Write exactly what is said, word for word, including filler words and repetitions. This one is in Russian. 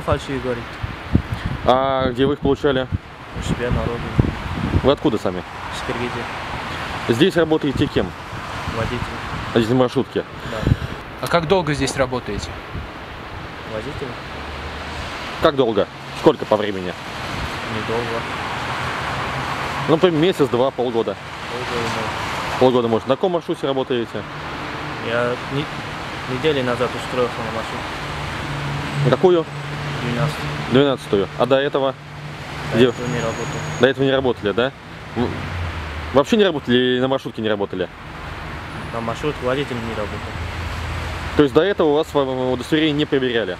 сам фальшивый говорит. А где вы их получали? У себя на родине. Вы откуда сами? С Киргизии. Здесь работаете кем? Водителем. Водителем маршрутки? Да. А как долго здесь работаете? Водителем. Как долго? Сколько по времени? Недолго. Ну, например, месяц, два, полгода. Полгода, да. Полгода, может. На каком маршруте работаете? Я не... недели назад устроился на маршрут. На какую? двенадцатую. двенадцатую. А до этого? До Где... этого не работал. До этого не работали, да? Вообще не работали или на маршрутке не работали? На маршрутке водителем не работал. То есть до этого у вас удостоверение не проверяли?